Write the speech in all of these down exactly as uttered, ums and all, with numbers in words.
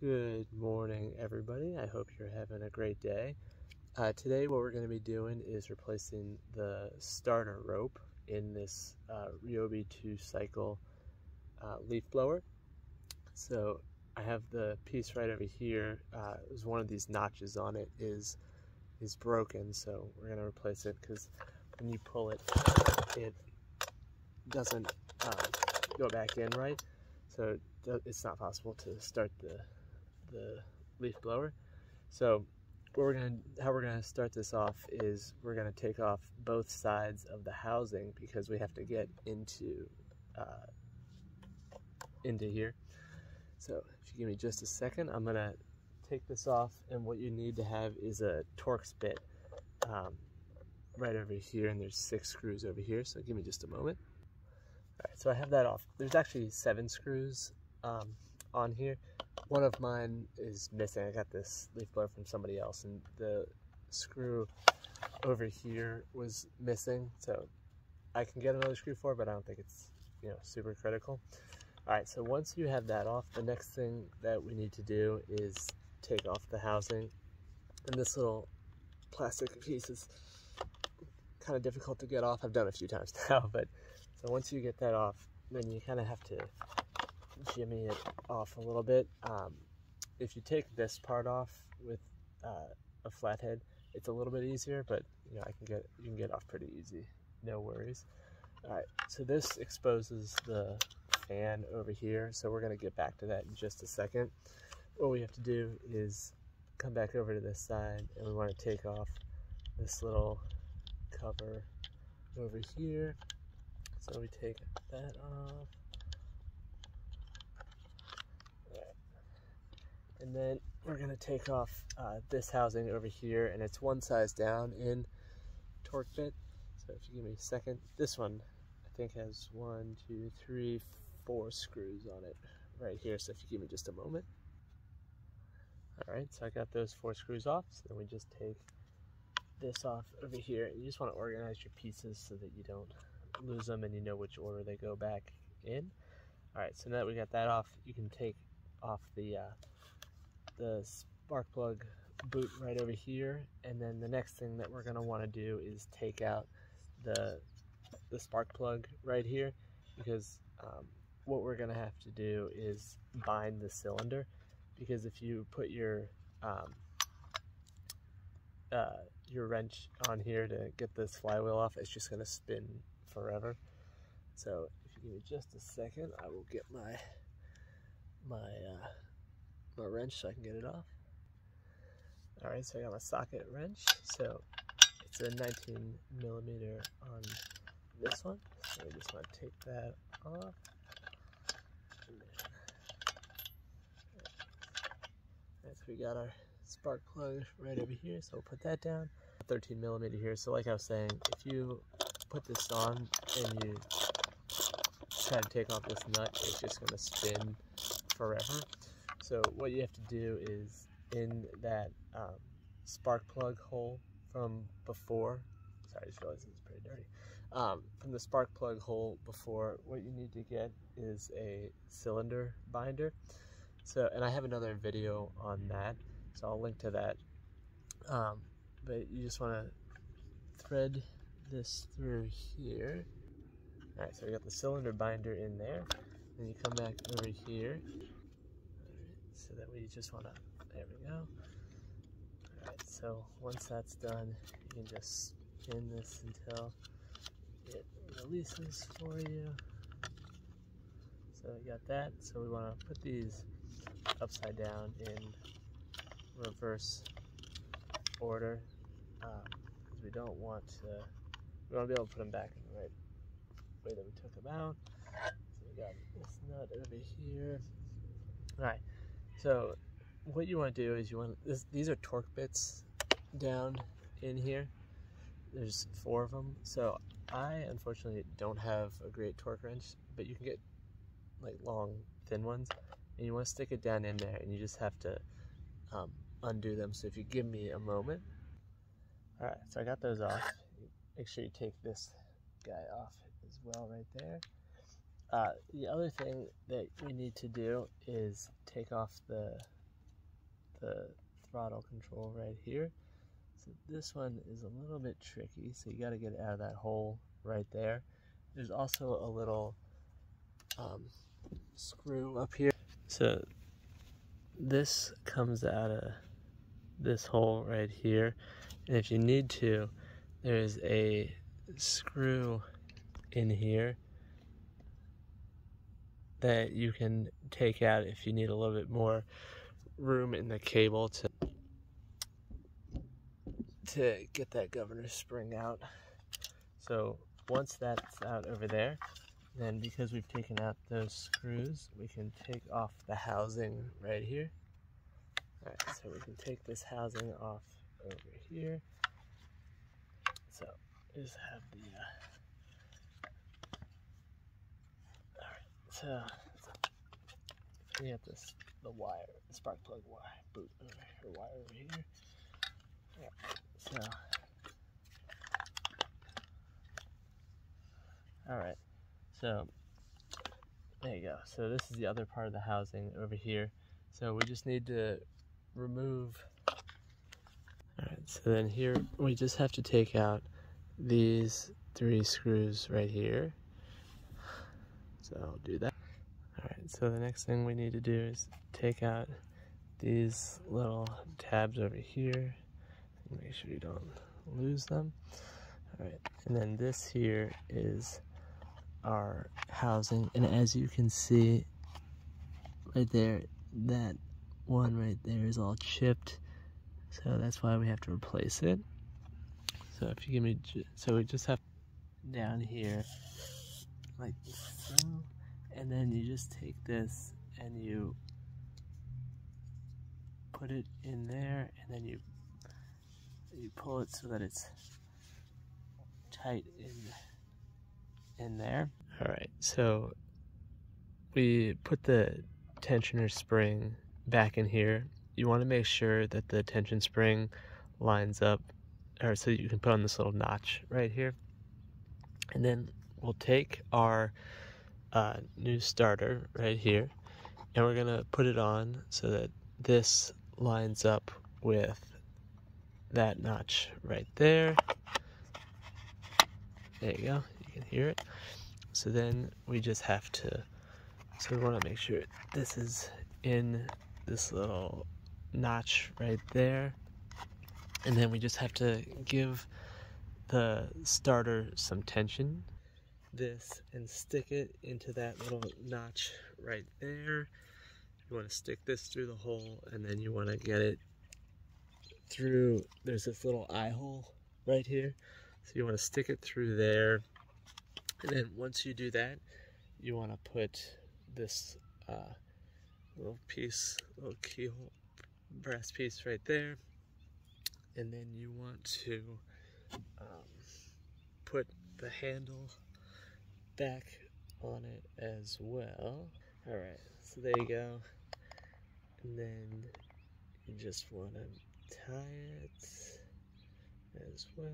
Good morning, everybody. I hope you're having a great day. Uh, today what we're going to be doing is replacing the starter rope in this uh, Ryobi two cycle uh, leaf blower. So I have the piece right over here. Uh, it was one of these notches on it is is broken, so we're going to replace it because when you pull it, it doesn't uh, go back in right. So it's not possible to start the the leaf blower. So what we're gonna, how we're gonna start this off is we're gonna take off both sides of the housing because we have to get into uh, into here. So if you give me just a second, I'm gonna take this off, and what you need to have is a Torx bit um, right over here, and there's six screws over here. So give me just a moment. All right, so I have that off. There's actually seven screws um, on here. One of mine is missing. I got this leaf blower from somebody else, and the screw over here was missing, so I can get another screw for it, but I don't think it's, you know, super critical. All right, so once you have that off, the next thing that we need to do is take off the housing, and this little plastic piece is kind of difficult to get off. I've done it a few times now, but so once you get that off, then you kind of have to jimmy it off a little bit. Um, if you take this part off with uh, a flathead, it's a little bit easier, but you know, I can get you can get off pretty easy, no worries. All right, so this exposes the fan over here, so we're going to get back to that in just a second. What we have to do is come back over to this side, and we want to take off this little cover over here. So we take that off. And then we're going to take off uh, this housing over here, and it's one size down in Torx bit. So if you give me a second, this one I think has one, two, three, four screws on it right here. So if you give me just a moment. All right, so I got those four screws off. So then we just take this off over here. You just want to organize your pieces so that you don't lose them and you know which order they go back in. All right, so now that we got that off, you can take off the uh, the spark plug boot right over here, and then the next thing that we're going to want to do is take out the, the spark plug right here, because um, what we're going to have to do is bind the cylinder, because if you put your um, uh, your wrench on here to get this flywheel off, it's just going to spin forever. So if you give me just a second, I will get my my uh, my wrench so I can get it off. All right, so I got my socket wrench. So it's a nineteen millimeter on this one. So I just want to take that off. All right, so we got our spark plug right over here. So we'll put that down. thirteen millimeter here. So like I was saying, if you put this on and you try to take off this nut, it's just going to spin forever. So what you have to do is in that um, spark plug hole from before, sorry, I just realized it's pretty dirty, um, from the spark plug hole before, what you need to get is a cylinder binder. So, and I have another video on that, so I'll link to that. Um, but you just want to thread this through here. All right, so we got the cylinder binder in there. Then you come back over here. So that we just want to, there we go. All right, so once that's done, you can just spin this until it releases for you. So we got that. So we want to put these upside down in reverse order, um, because we don't want to, we want to be able to put them back in the right way that we took them out. So we got this nut over here. All right. So what you want to do is you want this, these are Torx bits down in here. There's four of them. So I unfortunately don't have a great Torx wrench, but you can get like long thin ones, and you want to stick it down in there, and you just have to um, undo them. So if you give me a moment. All right, so I got those off. Make sure you take this guy off as well right there. Uh, the other thing that we need to do is take off the the throttle control right here. So this one is a little bit tricky, so you got to get it out of that hole right there. There's also a little um, screw up here. So this comes out of this hole right here, and if you need to, there's a screw in here that you can take out if you need a little bit more room in the cable to to get that governor spring out. So once that's out over there, then because we've taken out those screws, we can take off the housing right here. All right, so we can take this housing off over here. So just have the uh... all right, so we have this the wire, the spark plug wire boot over here, wire over here. Yeah, so all right, so there you go. So this is the other part of the housing over here. So we just need to remove. All right, so then here we just have to take out these three screws right here. So I'll do that. All right, so the next thing we need to do is take out these little tabs over here. Make sure you don't lose them. All right, and then this here is our housing, and as you can see right there, that one right there is all chipped, so that's why we have to replace it. So if you give me, so we just have down here like so, and then you just take this and you put it in there, and then you you pull it so that it's tight in in there. All right, so we put the tensioner spring back in here. You want to make sure that the tension spring lines up, or so you can put on this little notch right here. And then we'll take our uh, new starter right here, and we're gonna put it on so that this lines up with that notch right there. There you go, you can hear it. So then we just have to, so we want to make sure this is in this little notch right there, and then we just have to give the starter some tension, this, and stick it into that little notch right there. You want to stick this through the hole, and then you want to get it through, there's this little eye hole right here, so you want to stick it through there. And then once you do that, you want to put this uh, little piece, little keyhole brass piece right there, and then you want to um, put the handle back on it as well. All right, so there you go, and then you just want to tie it as well.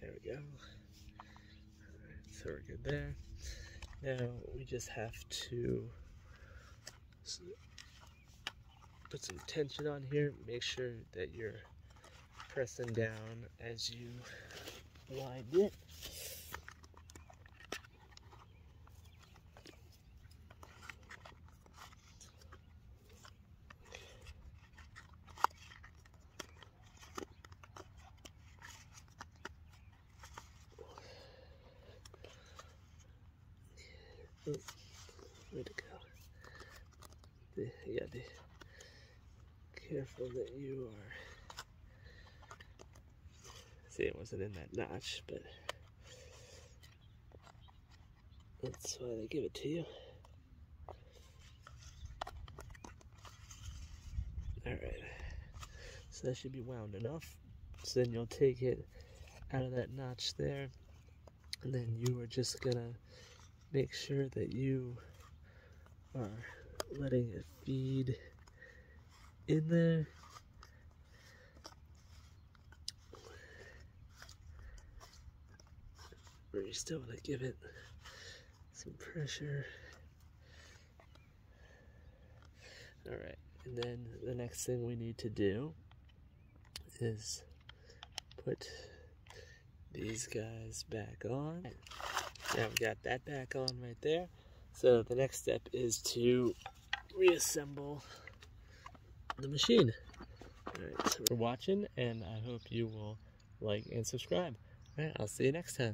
There we go. Alright, so we're good there. Now we just have to put some tension on here. Make sure that you're pressing down as you wind it. Ooh, way to go. The, you gotta be careful that you are. See, it wasn't in that notch, but that's why they give it to you. Alright, so that should be wound enough. So then you'll take it out of that notch there, and then you are just gonna make sure that you are letting it feed in there. But you still want to give it some pressure. All right, and then the next thing we need to do is put these guys back on. Now we've got that back on right there. So the next step is to reassemble the machine. All right, so we're watching, and I hope you will like and subscribe. All right, I'll see you next time.